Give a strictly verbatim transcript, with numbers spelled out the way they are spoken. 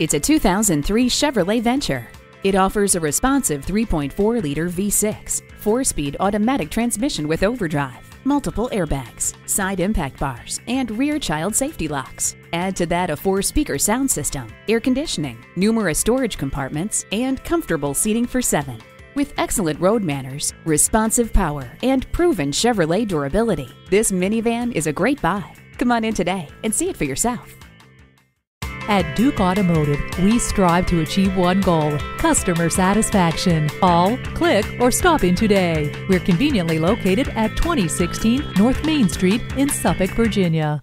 It's a two thousand three Chevrolet Venture. It offers a responsive three point four liter V six, four-speed automatic transmission with overdrive, multiple airbags, side impact bars, and rear child safety locks. Add to that a four-speaker sound system, air conditioning, numerous storage compartments, and comfortable seating for seven. With excellent road manners, responsive power, and proven Chevrolet durability, this minivan is a great buy. Come on in today and see it for yourself. At Duke Automotive, we strive to achieve one goal: customer satisfaction. Call, click, or stop in today. We're conveniently located at twenty sixteen North Main Street in Suffolk, Virginia.